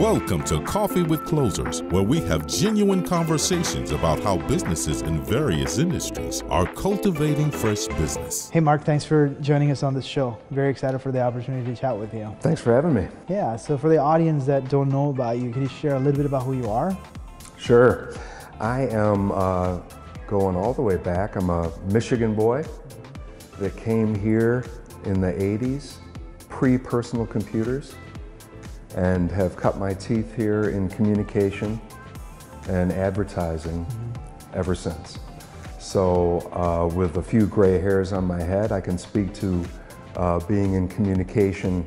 Welcome to Coffee with Closers, where we have genuine conversations about how businesses in various industries are cultivating fresh business. Hey Mark, thanks for joining us on this show. Very excited for the opportunity to chat with you. Thanks for having me. Yeah, so for the audience that don't know about you, can you share a little bit about who you are? Sure. I am going all the way back. I'm a Michigan boy that came here in the 80s, pre-personal computers, and have cut my teeth here in communication and advertising ever since. So with a few gray hairs on my head, I can speak to being in communication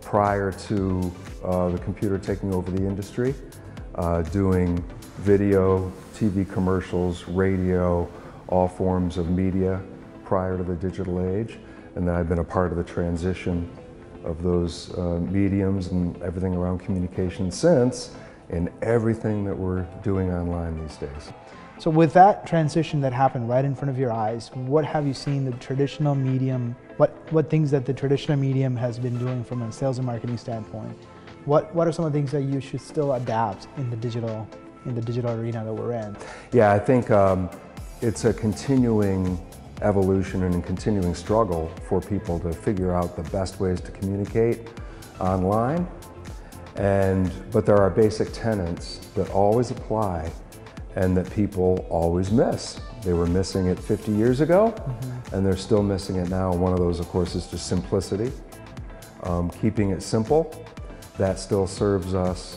prior to the computer taking over the industry, doing video, TV commercials, radio, all forms of media prior to the digital age. And then I've been a part of the transition of those mediums and everything around communication since, and everything that we're doing online these days. So with that transition that happened right in front of your eyes, what have you seen the traditional medium, what things that the traditional medium has been doing from a sales and marketing standpoint? What are some of the things that you should still adapt in the digital arena that we're in? Yeah, I think it's a continuing evolution and a continuing struggle for people to figure out the best ways to communicate online. But there are basic tenets that always apply and that people always miss. They were missing it 50 years ago, and they're still missing it now. One of those, of course, is just simplicity. Keeping it simple, that still serves us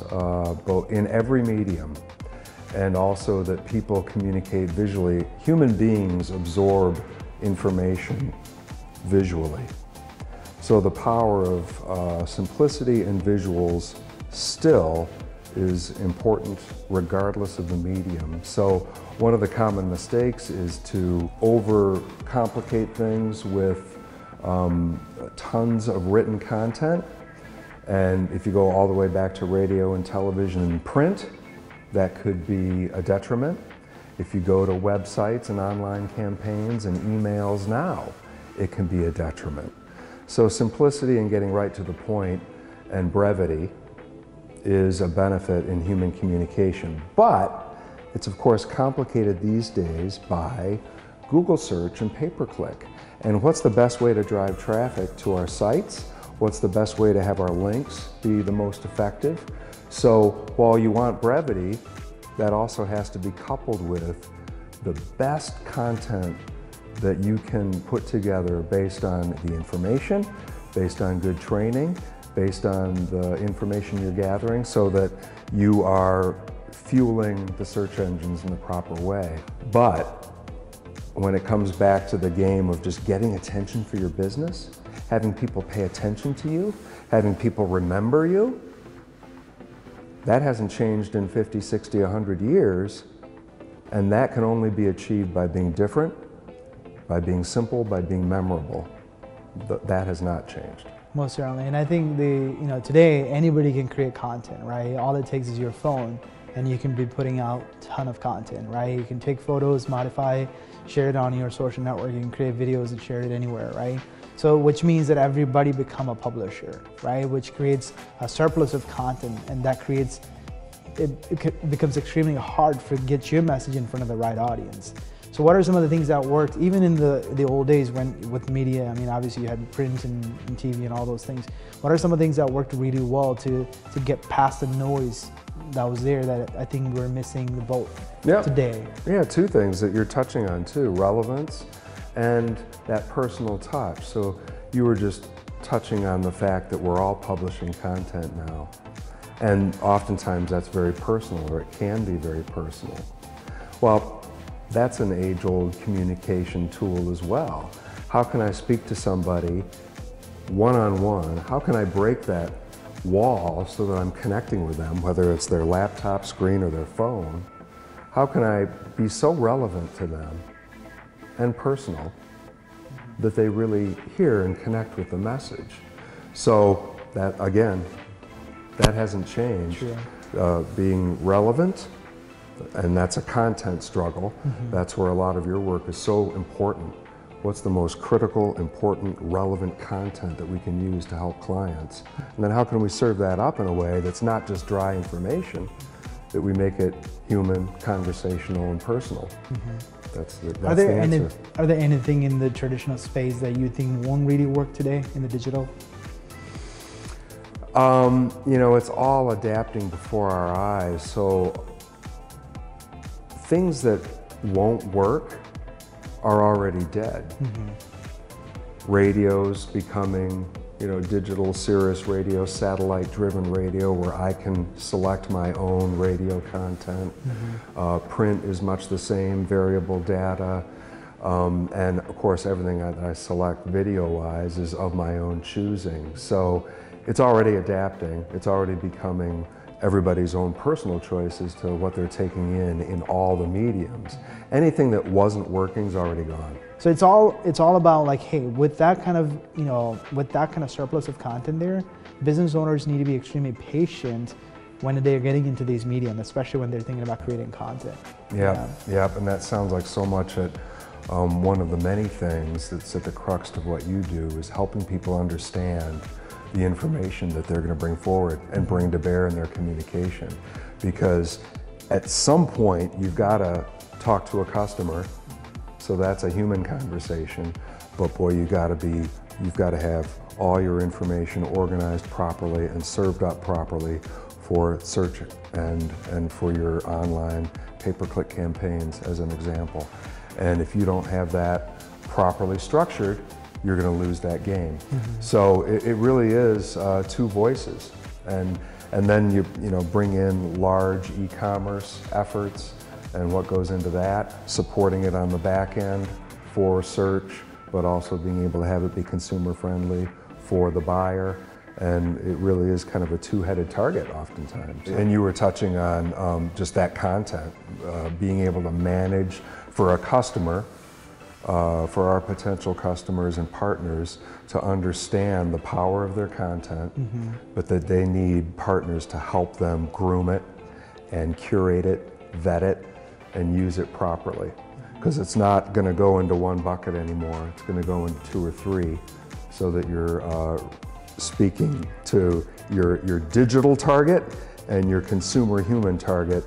both in every medium. And also that people communicate visually. Human beings absorb information visually. So the power of simplicity and visuals still is important regardless of the medium. So one of the common mistakes is to overcomplicate things with tons of written content. And if you go all the way back to radio and television and print, that could be a detriment. If you go to websites and online campaigns and emails now, it can be a detriment. So simplicity and getting right to the point and brevity is a benefit in human communication. But it's of course complicated these days by Google search and pay-per-click. And what's the best way to drive traffic to our sites? What's the best way to have our links be the most effective? So while you want brevity, that also has to be coupled with the best content that you can put together based on the information, based on good training, based on the information you're gathering, so that you are fueling the search engines in the proper way. But when it comes back to the game of just getting attention for your business, having people pay attention to you, having people remember you, that hasn't changed in 50, 60, 100 years, and that can only be achieved by being different, by being simple, by being memorable. That has not changed. Most certainly, and I think today anybody can create content, right? All it takes is your phone, and you can be putting out a ton of content, right? You can take photos, modify, share it on your social network, you can create videos and share it anywhere, right? So which means that everybody become a publisher, right? Which creates a surplus of content, and that creates, it becomes extremely hard to get your message in front of the right audience. So what are some of the things that worked even in the old days with media? I mean, obviously you had print and TV and all those things. What are some of the things that worked really well to get past the noise that was there that I think we're missing the boat today? Yeah, two things that you're touching on too, relevance and that personal touch. So you were just touching on the fact that we're all publishing content now. And oftentimes that's very personal, or it can be very personal. Well, that's an age-old communication tool as well. How can I speak to somebody one-on-one? How can I break that wall so that I'm connecting with them, whether it's their laptop screen or their phone? How can I be so relevant to them and personal that they really hear and connect with the message? So that, again, that hasn't changed. Being relevant, and that's a content struggle. That's where a lot of your work is so important, What's the most critical, important, relevant content that we can use to help clients? And then how can we serve that up in a way that's not just dry information, that we make it human, conversational, and personal? Mm-hmm. That's the answer. Are there anything in the traditional space that you think won't really work today in the digital? You know, it's all adapting before our eyes. So things that won't work are already dead. Mm-hmm. Radio's becoming, you know, digital Sirius radio, satellite-driven radio, where I can select my own radio content. Mm-hmm. Print is much the same, variable data. And of course, everything that I select video-wise is of my own choosing. So it's already adapting. It's already becoming everybody's own personal choices to what they're taking in all the mediums. Anything that wasn't working is already gone. So it's all about, like, hey, with that kind of, you know, with that kind of surplus of content there, business owners need to be extremely patient when they're getting into these mediums, especially when they're thinking about creating content. Yeah. And that sounds like so much at one of the many things that's at the crux of what you do is helping people understand the information that they're going to bring forward and bring to bear in their communication. Because at some point you've got to talk to a customer, so that's a human conversation, but boy, you've got to have all your information organized properly and served up properly for search and for your online pay-per-click campaigns, as an example. And if you don't have that properly structured, you're going to lose that game. Mm-hmm. So it really is two voices, and then you bring in large e-commerce efforts and what goes into that, supporting it on the back end for search, but also being able to have it be consumer friendly for the buyer. And it really is kind of a two-headed target oftentimes. And you were touching on just that content, being able to manage for a customer, for our potential customers and partners to understand the power of their content, mm-hmm. but that they need partners to help them groom it and curate it, vet it, and use it properly. Because it's not going to go into one bucket anymore, it's going to go into two or three, so that you're speaking to your digital target and your consumer human target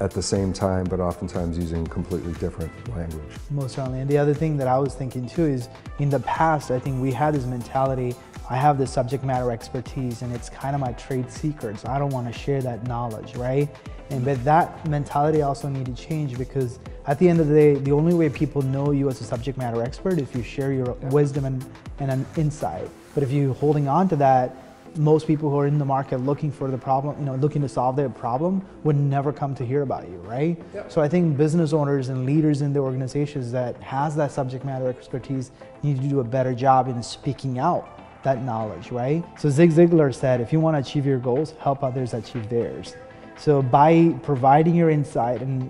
at the same time, but oftentimes using completely different language. Most certainly. And the other thing that I was thinking too is, in the past, I think we had this mentality, I have this subject matter expertise and it's kind of my trade secret, so I don't want to share that knowledge, right? But that mentality also needs to change, because at the end of the day, the only way people know you as a subject matter expert is if you share your wisdom and an insight. But if you're holding on to that, most people who are in the market looking for the problem, you know, looking to solve their problem, would never come to hear about you, right? Yep. So I think business owners and leaders in the organizations that has that subject matter expertise need to do a better job in speaking out that knowledge, right? So Zig Ziglar said, if you want to achieve your goals, help others achieve theirs. So by providing your insight and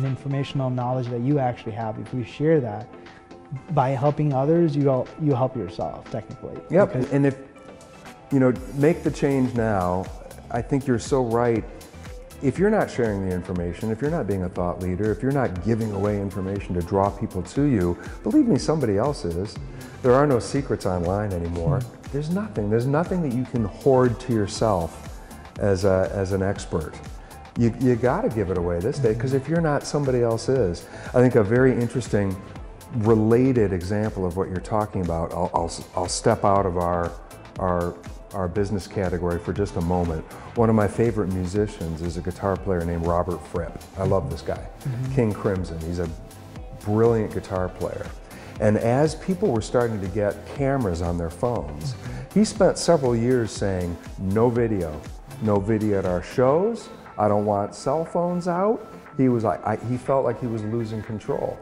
informational knowledge that you actually have, if we share that, by helping others, you help yourself, technically. Yep, and if you know, make the change now. I think you're so right. If you're not sharing the information, if you're not being a thought leader, if you're not giving away information to draw people to you, believe me, somebody else is. There are no secrets online anymore. There's nothing. There's nothing that you can hoard to yourself as an expert. You got to give it away this day, because if you're not, somebody else is. I think a very interesting related example of what you're talking about, I'll step out of our business category for just a moment. One of my favorite musicians is a guitar player named Robert Fripp. I love this guy. Mm-hmm. King Crimson. He's a brilliant guitar player. And as people were starting to get cameras on their phones, he spent several years saying, no video. No video at our shows. I don't want cell phones out. He was like, he felt like he was losing control.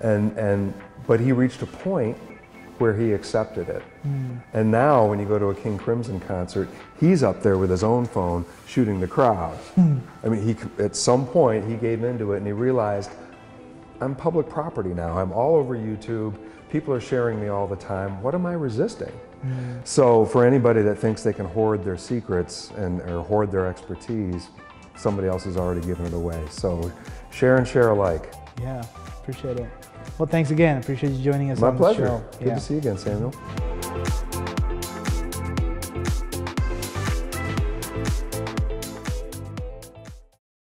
But he reached a point where he accepted it. Mm. And now when you go to a King Crimson concert, he's up there with his own phone shooting the crowd. Mm. I mean, he at some point he gave into it and he realized, I'm public property now. I'm all over YouTube. People are sharing me all the time. What am I resisting? Mm. So for anybody that thinks they can hoard their secrets or hoard their expertise, somebody else has already given it away. So share and share alike. Yeah, appreciate it. Well, thanks again. I appreciate you joining us on the show. My pleasure. Good to see you again, Samuel.